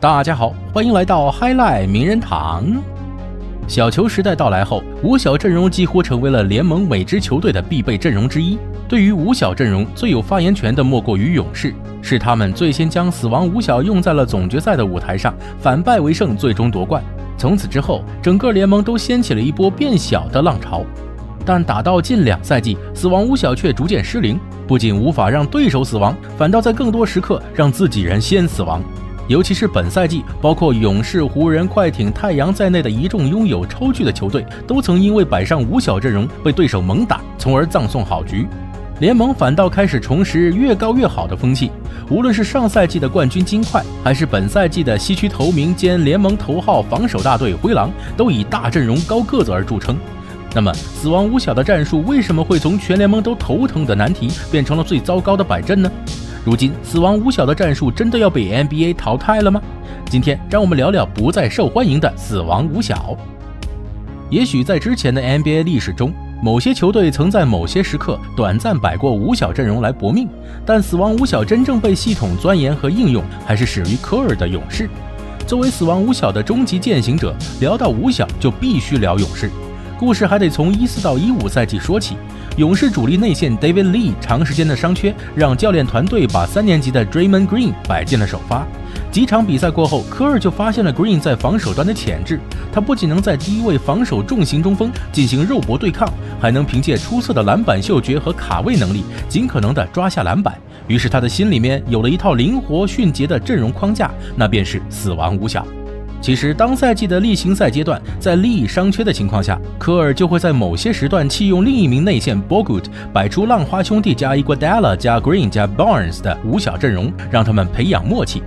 大家好，欢迎来到 Highlight 名人堂。小球时代到来后，五小阵容几乎成为了联盟每支球队的必备阵容之一。对于五小阵容，最有发言权的莫过于勇士，是他们最先将死亡五小用在了总决赛的舞台上，反败为胜，最终夺冠。从此之后，整个联盟都掀起了一波变小的浪潮。但打到近两赛季，死亡五小却逐渐失灵，不仅无法让对手死亡，反倒在更多时刻让自己人先死亡。 尤其是本赛季，包括勇士、湖人、快艇、太阳在内的一众拥有超巨的球队，都曾因为摆上五小阵容被对手猛打，从而葬送好局。联盟反倒开始重拾越高越好的风气，无论是上赛季的冠军金块，还是本赛季的西区头名兼联盟头号防守大队灰狼，都以大阵容、高个子而著称。那么，死亡五小的战术为什么会从全联盟都头疼的难题变成了最糟糕的摆阵呢？ 如今，死亡五小的战术真的要被 NBA 淘汰了吗？今天，让我们聊聊不再受欢迎的死亡五小。也许在之前的 NBA 历史中，某些球队曾在某些时刻短暂摆过五小阵容来搏命，但死亡五小真正被系统钻研和应用，还是始于科尔的勇士。作为死亡五小的终极践行者，聊到五小就必须聊勇士。故事还得从14到15赛季说起。 勇士主力内线 David Lee 长时间的伤缺，让教练团队把3年级的 Draymond Green 摆进了首发。几场比赛过后，科尔就发现了 Green 在防守端的潜质。他不仅能在低位防守重型中锋进行肉搏对抗，还能凭借出色的篮板嗅觉和卡位能力，尽可能的抓下篮板。于是他的心里面有了一套灵活迅捷的阵容框架，那便是死亡五小。 其实，当赛季的例行赛阶段，在Lee伤缺的情况下，科尔就会在某些时段弃用另一名内线 Bogut， 摆出浪花兄弟加 Iguodala 加 Green 加 Barnes 的五小阵容，让他们培养默契。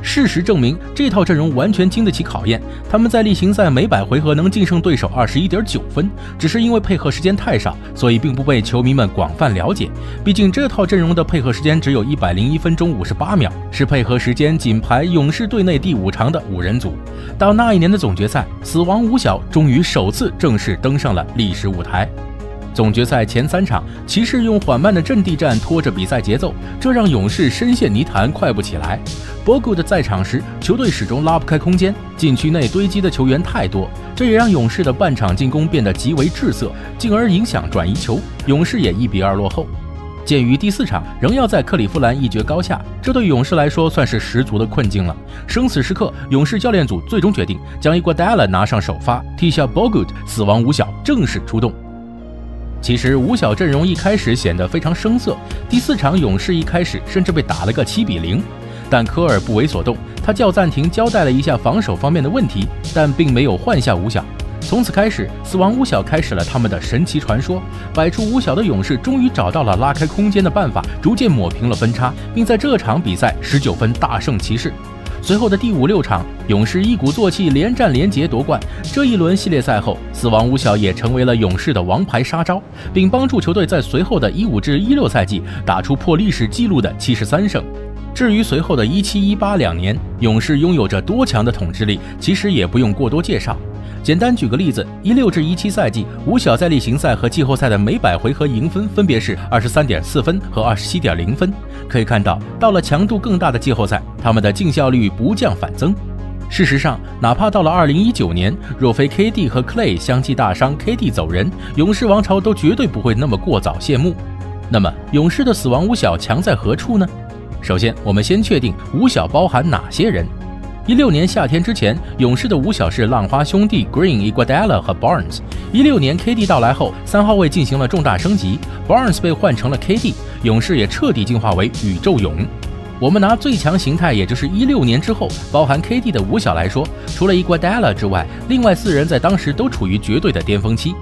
事实证明，这套阵容完全经得起考验。他们在例行赛每百回合能净胜对手 21.9 分，只是因为配合时间太少，所以并不被球迷们广泛了解。毕竟这套阵容的配合时间只有101分钟58秒，是配合时间仅排勇士队内第5长的5人组。到那一年的总决赛，死亡五小终于首次正式登上了历史舞台。 总决赛前3场，骑士用缓慢的阵地战拖着比赛节奏，这让勇士深陷泥潭，快不起来。Bogut在场时，球队始终拉不开空间，禁区内堆积的球员太多，这也让勇士的半场进攻变得极为滞涩，进而影响转移球，勇士也1比2落后。鉴于第4场仍要在克利夫兰一决高下，这对勇士来说算是十足的困境了。生死时刻，勇士教练组最终决定将Iguodala拿上首发，替下 Bogut， 死亡五小正式出动。 其实五小阵容一开始显得非常生涩，第4场勇士一开始甚至被打了个7比0，但科尔不为所动，他叫暂停交代了一下防守方面的问题，但并没有换下五小。从此开始，死亡五小开始了他们的神奇传说。摆出五小的勇士终于找到了拉开空间的办法，逐渐抹平了分差，并在这场比赛19分大胜骑士。 随后的第5、6场，勇士一鼓作气，连战连捷夺冠。这一轮系列赛后，死亡五小也成为了勇士的王牌杀招，并帮助球队在随后的15至16赛季打出破历史纪录的73胜。至于随后的17、18两年，勇士拥有着多强的统治力，其实也不用过多介绍。简单举个例子，16至17赛季，五小在例行赛和季后赛的每百回合赢分分别是 23.4 分和 27.0 分。可以看到，到了强度更大的季后赛，他们的净效率不降反增。事实上，哪怕到了2019年，若非 KD 和 Klay 相继大伤 ，KD 走人，勇士王朝都绝对不会那么过早谢幕。那么，勇士的死亡五小强在何处呢？首先，我们先确定五小包含哪些人。 16年夏天之前，勇士的五小是浪花兄弟 Green、Iguodala 和 Barnes。16年 KD 到来后，3号位进行了重大升级 ，Barnes 被换成了 KD， 勇士也彻底进化为宇宙勇。我们拿最强形态，也就是16年之后包含 KD 的五小来说，除了 Iguodala 之外，另外4人在当时都处于绝对的巅峰期。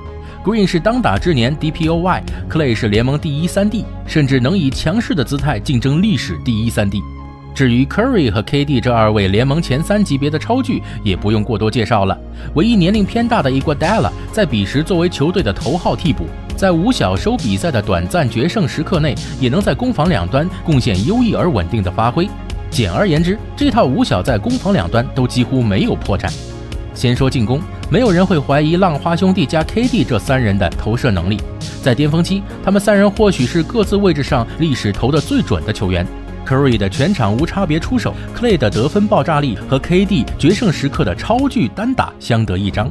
Green 是当打之年 DPOY，Klay 是联盟第1、3D， 甚至能以强势的姿态竞争历史第1、3D。 至于 Curry 和 KD 这2位联盟前3级别的超巨，也不用过多介绍了。唯一年龄偏大的Iguodala在彼时作为球队的头号替补，在五小收比赛的短暂决胜时刻内，也能在攻防两端贡献优异而稳定的发挥。简而言之，这套五小在攻防两端都几乎没有破绽。先说进攻，没有人会怀疑浪花兄弟加 KD 这3人的投射能力。在巅峰期，他们3人或许是各自位置上历史投得最准的球员。Curry 的全场无差别出手 ，Klay 的得分爆炸力和 KD 决胜时刻的超巨单打相得益彰。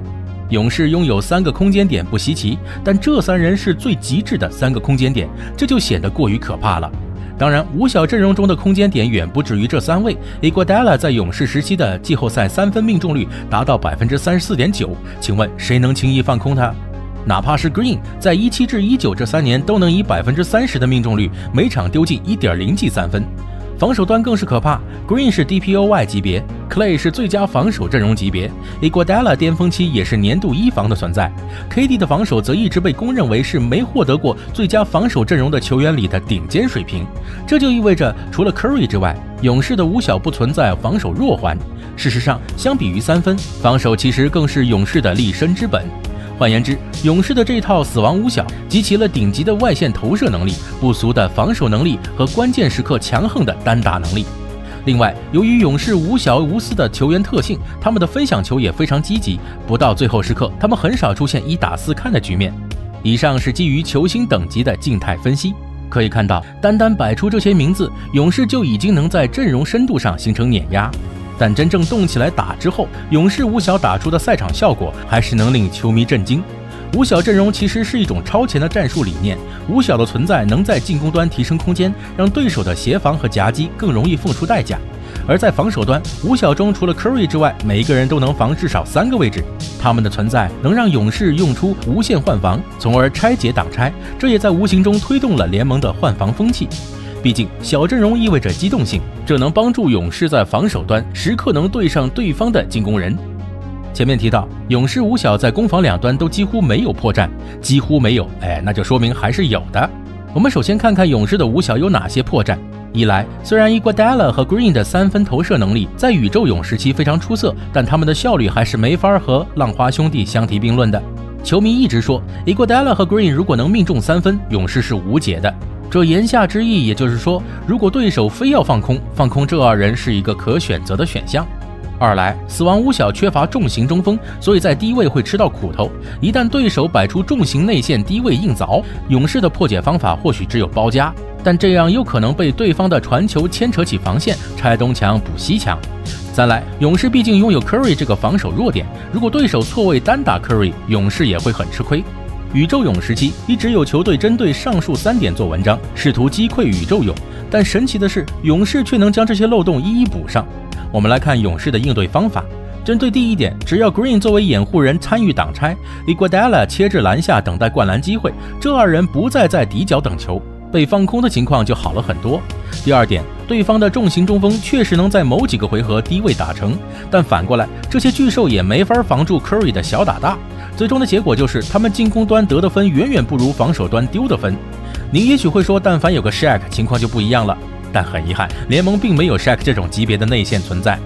勇士拥有3个空间点不稀奇，但这3人是最极致的3个空间点，这就显得过于可怕了。 当然，五小阵容中的空间点远不止于这3位。Iguodala 在勇士时期的季后赛3分命中率达到 34.9%， 请问谁能轻易放空他？哪怕是 Green 在17至19这3年都能以 30% 的命中率每场丢进 1.0 记3分。防守端更是可怕 ，Green 是 DPOY 级别 ，Klay 是最佳防守阵容级别 ，Iguodala 巅峰期也是年度1防的存在 ，KD 的防守则一直被公认为是没获得过最佳防守阵容的球员里的顶尖水平。这就意味着，除了 Curry 之外，勇士的五小不存在防守弱环。事实上，相比于三分，防守其实更是勇士的立身之本。换言之，勇士的这套死亡五小集齐了顶级的外线投射能力、不俗的防守能力和关键时刻强横的单打能力。另外，由于勇士五小无私的球员特性，他们的分享球也非常积极，不到最后时刻，他们很少出现1打4看的局面。以上是基于球星等级的静态分析。 可以看到，单单摆出这些名字，勇士就已经能在阵容深度上形成碾压。但真正动起来打之后，勇士五小打出的赛场效果还是能令球迷震惊。五小阵容其实是一种超前的战术理念，五小的存在能在进攻端提升空间，让对手的协防和夹击更容易付出代价。而在防守端，五小中除了 Curry 之外，每一个人都能防至少3个位置。 他们的存在能让勇士用出无限换防，从而拆解挡拆，这也在无形中推动了联盟的换防风气。毕竟小阵容意味着机动性，这能帮助勇士在防守端时刻能对上对方的进攻人。前面提到，勇士五小在攻防两端都几乎没有破绽，几乎没有，那就说明还是有的。我们首先看看勇士的五小有哪些破绽。 一来，虽然Iguodala和 Green 的3分投射能力在宇宙勇士期非常出色，但他们的效率还是没法和浪花兄弟相提并论的。球迷一直说Iguodala和 Green 如果能命中3分，勇士是无解的。这言下之意，也就是说，如果对手非要放空这2人是一个可选择的选项。 二来，死亡五小缺乏重型中锋，所以在低位会吃到苦头。一旦对手摆出重型内线低位硬凿，勇士的破解方法或许只有包夹，但这样又可能被对方的传球牵扯起防线，拆东墙补西墙。三来，勇士毕竟拥有 Curry 这个防守弱点，如果对手错位单打 Curry， 勇士也会很吃亏。宇宙勇时期一直有球队针对上述3点做文章，试图击溃宇宙勇，但神奇的是，勇士却能将这些漏洞一一补上。 我们来看勇士的应对方法。针对第一点，只要 Green 作为掩护人参与挡拆 ，Iguodala 切至篮下等待灌篮机会，这2人不再在底角等球，被放空的情况就好了很多。第二点，对方的重型中锋确实能在某几个回合低位打成，但反过来，这些巨兽也没法防住 Curry 的小打大，最终的结果就是他们进攻端得的分远远不如防守端丢的分。您也许会说，但凡有个 Shaq， 情况就不一样了。 但很遗憾，联盟并没有 Shaq 这种级别的内线存在。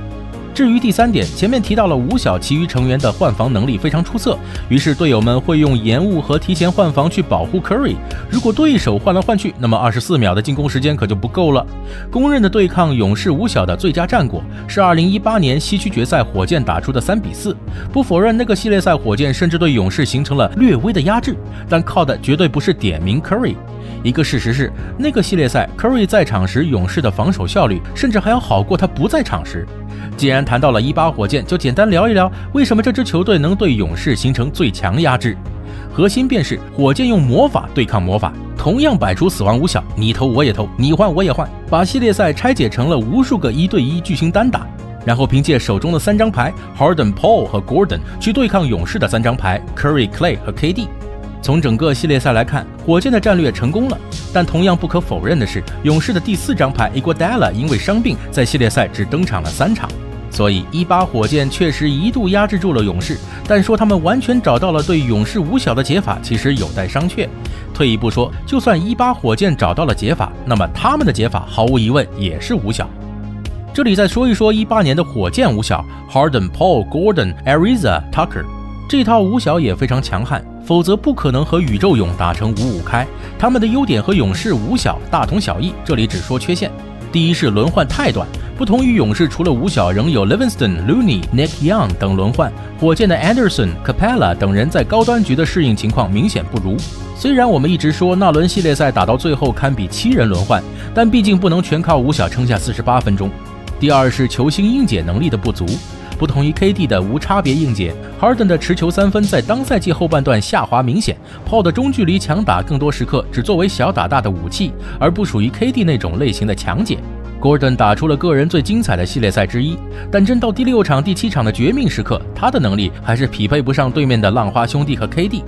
至于第3点，前面提到了五小其余成员的换防能力非常出色，于是队友们会用延误和提前换防去保护 Curry。如果对手换来换去，那么24秒的进攻时间可就不够了。公认的对抗勇士五小的最佳战果是2018年西区决赛火箭打出的3比4。不否认那个系列赛火箭甚至对勇士形成了略微的压制，但靠的绝对不是点名 Curry。 一个事实是，那个系列赛 Curry 在场时，勇士的防守效率甚至还要好过他不在场时。既然谈到了18火箭，就简单聊一聊为什么这支球队能对勇士形成最强压制。核心便是火箭用魔法对抗魔法，同样摆出死亡五小，你投我也投，你换我也换，把系列赛拆解成了无数个1对1巨星单打。 然后凭借手中的3张牌 ，Harden、Paul 和 Gordon 去对抗勇士的3张牌 Curry、Klay 和 KD。 从整个系列赛来看，火箭的战略成功了，但同样不可否认的是，勇士的第4张牌 Iguodala 因为伤病，在系列赛只登场了3场，所以18火箭确实一度压制住了勇士，但说他们完全找到了对勇士五小的解法，其实有待商榷。退一步说，就算18火箭找到了解法，那么他们的解法毫无疑问也是五小。 这里再说一说18年的火箭五小 ：Harden、Paul、Gordon、Ariza、Tucker。这套五小也非常强悍，否则不可能和宇宙勇打成5-5开。他们的优点和勇士五小大同小异，这里只说缺陷。第一是轮换太短，不同于勇士，除了五小仍有 Livingston、Looney、Nick Young 等轮换，火箭的 Anderson、Capella 等人在高端局的适应情况明显不如。虽然我们一直说那轮系列赛打到最后堪比7人轮换，但毕竟不能全靠五小撑下48分钟。第二是球星应解能力的不足。不同于 KD 的无差别应解 ，Harden 的持球3分在当赛季后半段下滑明显。Paul 的中距离强打更多时刻只作为小打大的武器，而不属于 KD 那种类型的强解。Gordon 打出了个人最精彩的系列赛之一，但真到第6场、第7场的绝命时刻，他的能力还是匹配不上对面的浪花兄弟和 KD。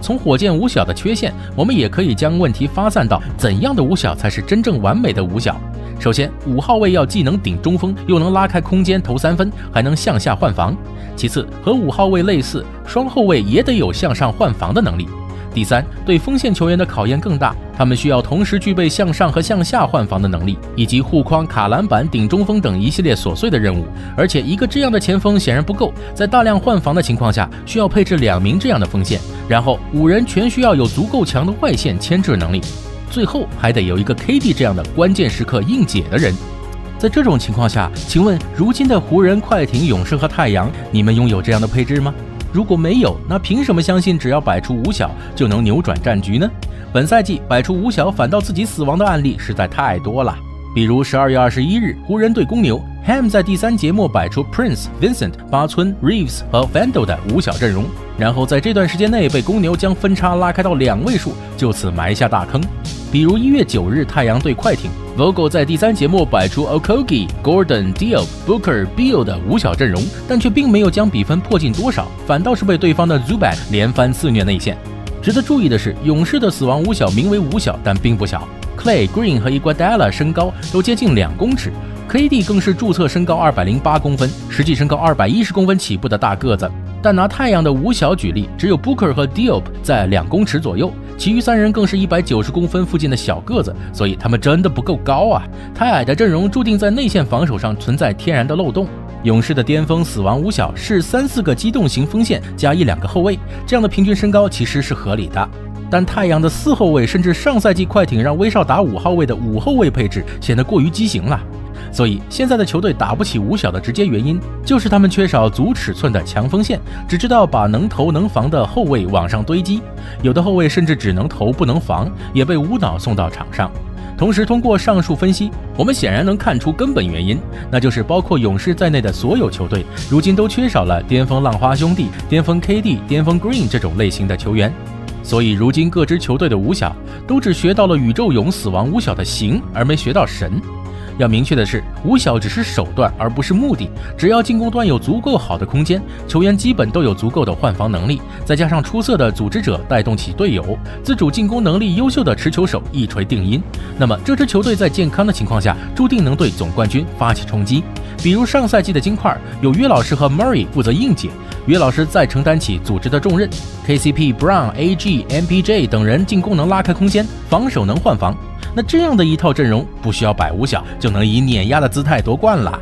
从火箭五小的缺陷，我们也可以将问题发散到怎样的五小才是真正完美的五小。首先，5号位要既能顶中锋，又能拉开空间投3分，还能向下换防。其次，和5号位类似，双后卫也得有向上换防的能力。第三，对锋线球员的考验更大，他们需要同时具备向上和向下换防的能力，以及护框、卡篮板、顶中锋等一系列琐碎的任务。而且，一个这样的前锋显然不够，在大量换防的情况下，需要配置2名这样的锋线，然后5人全需要有足够强的外线牵制能力，最后还得有一个 KD 这样的关键时刻应解的人。在这种情况下，请问如今的湖人、快艇、勇士和太阳，你们拥有这样的配置吗？如果没有，那凭什么相信只要摆出5小就能扭转战局呢？本赛季摆出5小反倒自己死亡的案例实在太多了，比如12月21日湖人对公牛， Ham 在第3节末摆出 Prince、Vincent、巴村、Reeves 和 Fendell 的5小阵容，然后在这段时间内被公牛将分差拉开到2位数，就此埋下大坑。比如1月9日太阳对快艇， Vogel 在第3节末摆出 Okogie、Gordon、Diop、Booker、Beal 的5小阵容，但却并没有将比分迫近多少，反倒是被对方的 Zubac 连番肆虐内线。值得注意的是，勇士的死亡5小名为5小，但并不小。Klay、Green 和 Iguodala 身高都接近2公尺 ，KD 更是注册身高208公分，实际身高210公分起步的大个子。但拿太阳的5小举例，只有 Booker 和 Diop 在2公尺左右，其余3人更是190公分附近的小个子，所以他们真的不够高啊！太矮的阵容注定在内线防守上存在天然的漏洞。勇士的巅峰死亡5小是3-4个机动型锋线加1-2个后卫，这样的平均身高其实是合理的。但太阳的4后卫，甚至上赛季快艇让威少打5号位的5后卫配置显得过于畸形了。所以现在的球队打不起5小的直接原因，就是他们缺少足尺寸的强锋线，只知道把能投能防的后卫往上堆积，有的后卫甚至只能投不能防，也被无脑送到场上。同时，通过上述分析，我们显然能看出根本原因，那就是包括勇士在内的所有球队如今都缺少了巅峰浪花兄弟、巅峰 KD、巅峰 Green 这种类型的球员。所以如今各支球队的5小都只学到了宇宙勇死亡5小的形，而没学到神。要明确的是，5小只是手段而不是目的，只要进攻端有足够好的空间，球员基本都有足够的换防能力，再加上出色的组织者带动起队友，自主进攻能力优秀的持球手一锤定音，那么这支球队在健康的情况下注定能对总冠军发起冲击。比如上赛季的金块，有约老师和 Murray 负责应解，约老师再承担起组织的重任， KCP、Brown、AG、MPJ 等人进攻能拉开空间，防守能换防，那这样的一套阵容不需要摆5小就能以碾压的姿态夺冠了。